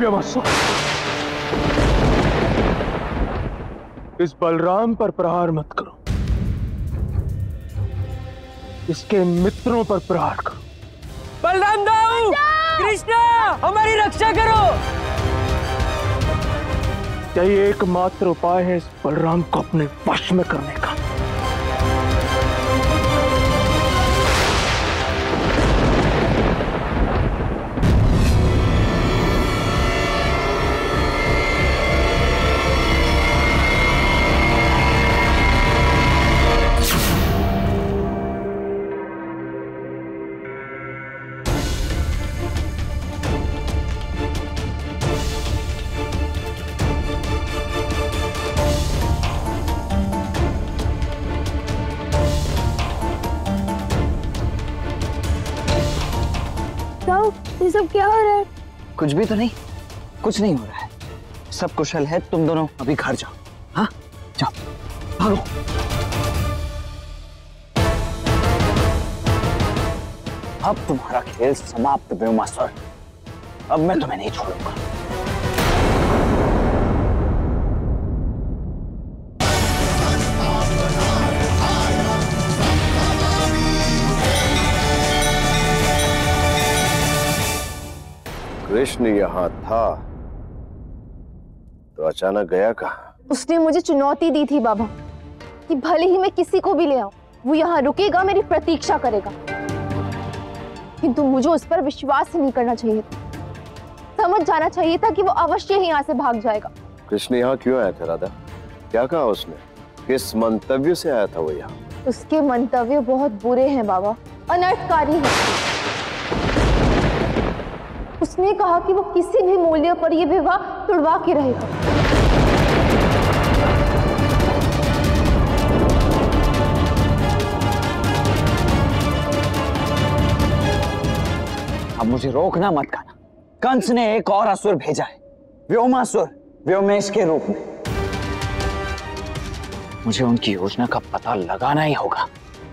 व्योमासुर, इस बलराम पर प्रहार मत करो, इसके मित्रों पर प्रहार करो। बलराम दाऊ, कृष्ण हमारी रक्षा करो। यही एकमात्र उपाय है इस बलराम को अपने वश में करने का। ये सब क्या हो रहा है? कुछ भी तो नहीं, कुछ नहीं हो रहा है, सब कुशल है। तुम दोनों अभी घर जाओ। हाँ जाओ, भागो। अब तुम्हारा खेल समाप्त व्योमासुर, अब मैं तुम्हें नहीं छोड़ूंगा। कृष्ण यहाँ था तो अचानक गया कहाँ? उसने मुझे चुनौती दी थी बाबा, कि भले ही मैं किसी को भी ले आऊं, वो यहाँ रुकेगा, मेरी प्रतीक्षा करेगा, किंतु मुझे उस पर विश्वास नहीं करना चाहिए। समझ जाना चाहिए था कि वो अवश्य ही यहाँ से भाग जाएगा। कृष्ण यहाँ क्यों आया था राधा? क्या कहा उसने? किस मंतव्य से आया था वो यहाँ? उसके मंतव्य बहुत बुरे हैं बाबा, अनर्थकारी है। उसने कहा कि वो किसी भी मूल्य पर यह विवाह तुड़वा के रहेगा। अब मुझे रोकना मत कहना। कंस ने एक और असुर भेजा है, व्योमासुर, व्योमेश के रूप में। मुझे उनकी योजना का पता लगाना ही होगा,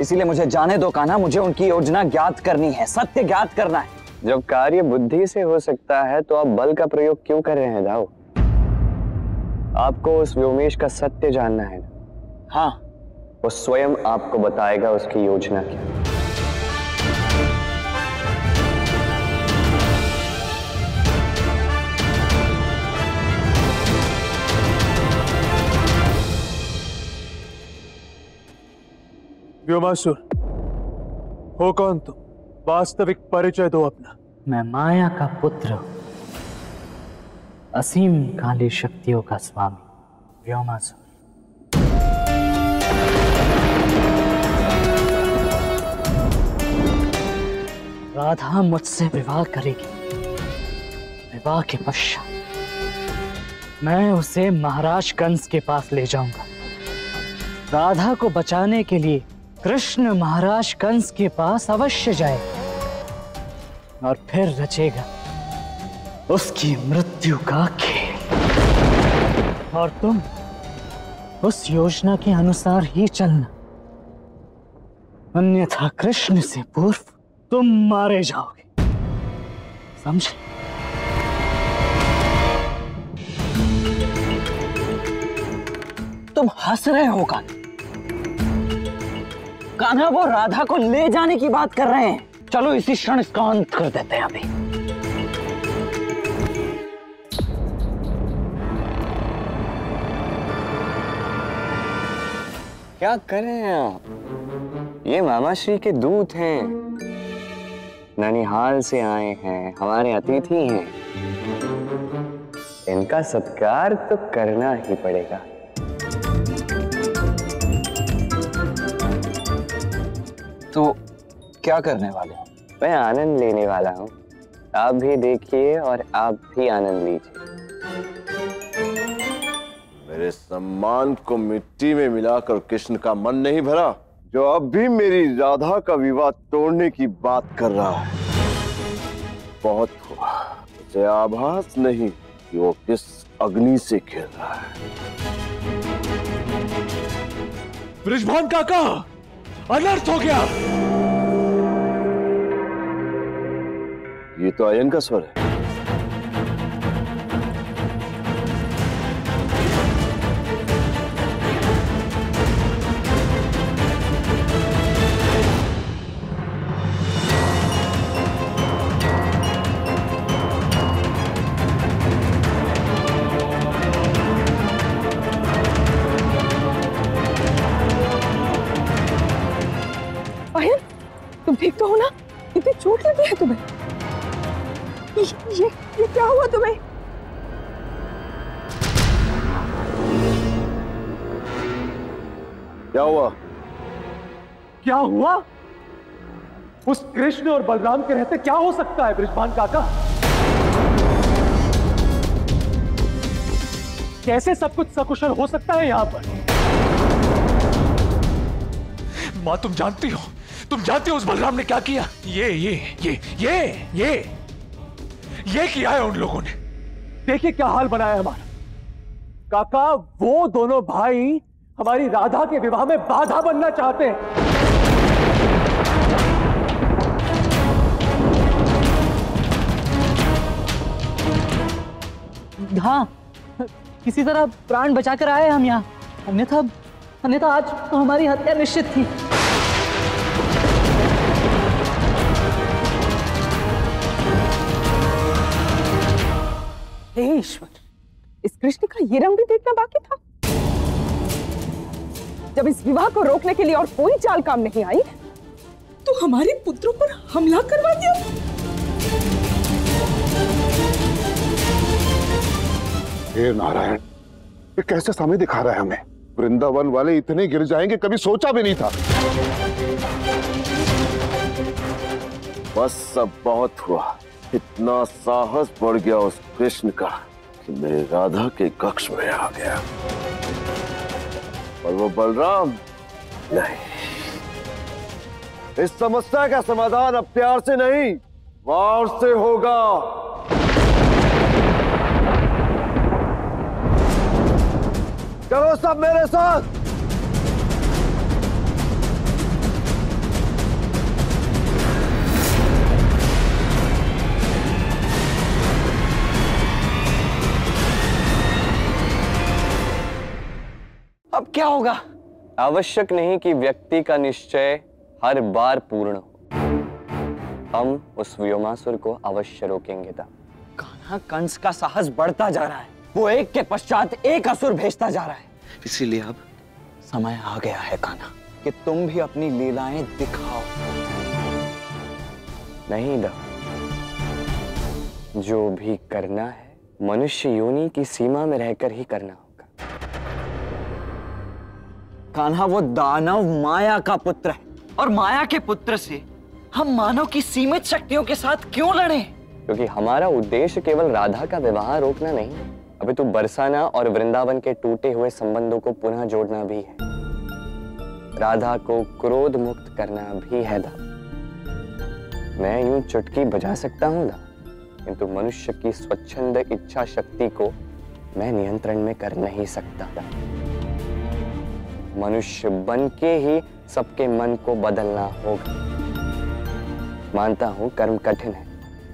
इसीलिए मुझे जाने दो कान्हा, मुझे उनकी योजना ज्ञात करनी है, सत्य ज्ञात करना है। जब कार्य बुद्धि से हो सकता है तो आप बल का प्रयोग क्यों कर रहे हैं दाऊ? आपको उस व्योमेश का सत्य जानना है। हाँ, वो स्वयं आपको बताएगा उसकी योजना क्या। व्योमासुर, हो कौन तुम? वास्तविक परिचय दो अपना। मैं माया का पुत्र, असीम काली शक्तियों का स्वामी व्योमासुर। राधा मुझसे विवाह करेगी। विवाह के पश्चात मैं उसे महाराज कंस के पास ले जाऊंगा। राधा को बचाने के लिए कृष्ण महाराज कंस के पास अवश्य जाएगा और फिर रचेगा उसकी मृत्यु का खेल। और तुम उस योजना के अनुसार ही चलना, अन्यथा कृष्ण से पूर्व तुम मारे जाओगे, समझे? तुम हंस रहे हो कान्हा? कान्हा, वो राधा को ले जाने की बात कर रहे हैं। चलो इसी क्षण इसका अंत कर देते हैं। अभी क्या कर रहे हैं आप? ये मामाश्री के दूत हैं, ननिहाल से आए हैं, हमारे अतिथि हैं, इनका सत्कार तो करना ही पड़ेगा। तो क्या करने वाले हो? मैं आनंद लेने वाला हूँ, आप भी देखिए और आप भी आनंद लीजिए। मेरे सम्मान को मिट्टी में मिलाकर कृष्ण का मन नहीं भरा, जो अब भी मेरी राधा का विवाह तोड़ने की बात कर रहा है। बहुत हुआ, मुझे आभास नहीं कि वो किस अग्नि से खेल रहा है। ब्रिजभान काका, अनर्थ हो गया। ये तो आयन का स्वर है। तुम्हें? ये क्या हुआ तुम्हें? क्या हुआ? क्या हुआ? उस कृष्ण और बलराम के रहते क्या हो सकता है ब्रिजभान काका? कैसे सब कुछ सकुशल हो सकता है यहाँ पर? माँ तुम जानती हो उस बलराम ने क्या किया? ये किया है उन लोगों ने। देखिए क्या हाल बनाया हमारा। काका वो दोनों भाई हमारी राधा के विवाह में बाधा बनना चाहते हैं। हाँ किसी तरह प्राण बचाकर आए हम यहाँ, अन्यथा आज तो हमारी हत्या निश्चित थी। हे ईश्वर, इस कृष्ण का ये रंग भी देखना बाकी था। जब इस विवाह को रोकने के लिए और कोई चाल काम नहीं आई तो हमारे पुत्रों पर हमला करवा दिया। हे नारायण, ये कैसे सामने दिखा रहा है हमें? वृंदावन वाले इतने गिर जाएंगे कभी सोचा भी नहीं था। बस सब बहुत हुआ। इतना साहस बढ़ गया उस कृष्ण का कि मेरे राधा के कक्ष में आ गया। और वो बलराम नहीं, इस समस्या का समाधान अब प्यार से नहीं वार से होगा। करो सब मेरे साथ। अब क्या होगा? आवश्यक नहीं कि व्यक्ति का निश्चय हर बार पूर्ण हो। हम उस व्योमासुर को अवश्य रोकेंगे। कहां कंस का साहस बढ़ता जा रहा है। वो एक के पश्चात एक असुर भेजता जा रहा है। इसीलिए अब समय आ गया है कान्हा कि तुम भी अपनी लीलाएं दिखाओ। नहीं दा, जो भी करना है मनुष्य योनि की सीमा में रहकर ही करना होगा। कान्हा वो दानव माया का पुत्र है और माया के पुत्र से हम मानव की सीमित शक्तियों के साथ क्यों लड़ें? क्योंकि हमारा उद्देश्य केवल राधा का विवाह रोकना नहीं है, अभी तो बरसाना और वृंदावन के टूटे हुए संबंधों को पुनः जोड़ना भी है। राधा को क्रोध मुक्त करना भी है दा। मैं यूं चुटकी बजा सकता हूं दा, किंतु मनुष्य की स्वच्छंद इच्छा शक्ति को मैं नियंत्रण में कर नहीं सकता दा। मनुष्य बन के ही सबके मन को बदलना होगा। मानता हूं कर्म कठिन है,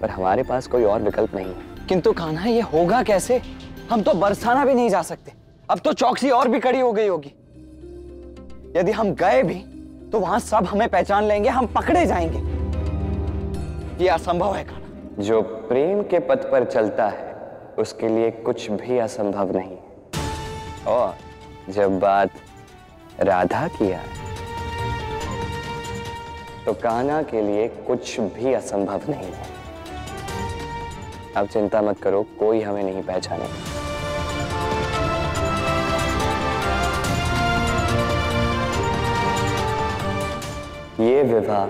पर हमारे पास कोई और विकल्प नहीं है। किंतु कान्हा ये होगा कैसे? हम तो बरसाना भी नहीं जा सकते। अब तो चौकसी और भी कड़ी हो गई होगी। यदि हम गए भी तो वहां सब हमें पहचान लेंगे, हम पकड़े जाएंगे। ये असंभव है कान्हा। जो प्रेम के पथ पर चलता है उसके लिए कुछ भी असंभव नहीं। और जब बात राधा की आए तो कान्हा के लिए कुछ भी असंभव नहीं है। अब चिंता मत करो, कोई हमें नहीं पहचानेगा। ये विवाह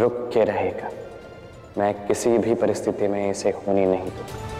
रुक के रहेगा। मैं किसी भी परिस्थिति में इसे होने नहीं दूंगा।